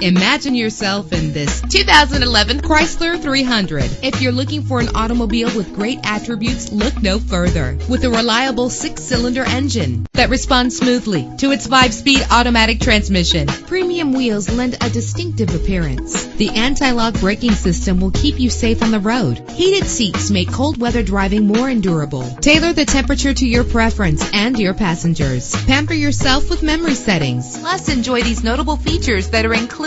Imagine yourself in this 2011 Chrysler 300. If you're looking for an automobile with great attributes, look no further. With a reliable 6-cylinder engine that responds smoothly to its 5-speed automatic transmission, premium wheels lend a distinctive appearance. The anti-lock braking system will keep you safe on the road. Heated seats make cold weather driving more endurable. Tailor the temperature to your preference and your passengers. Pamper yourself with memory settings. Plus, enjoy these notable features that are included